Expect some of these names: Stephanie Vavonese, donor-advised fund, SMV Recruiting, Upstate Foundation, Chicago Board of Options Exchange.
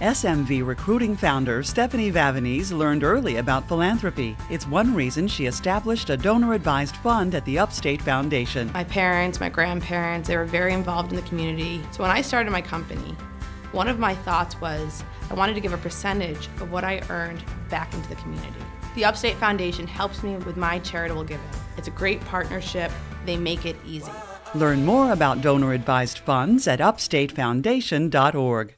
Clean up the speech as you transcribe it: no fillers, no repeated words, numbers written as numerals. SMV Recruiting founder Stephanie Vavonese learned early about philanthropy. It's one reason she established a donor-advised fund at the Upstate Foundation. My parents, my grandparents, they were very involved in the community. So when I started my company, one of my thoughts was I wanted to give a percentage of what I earned back into the community. The Upstate Foundation helps me with my charitable giving. It's a great partnership. They make it easy. Learn more about donor-advised funds at upstatefoundation.org.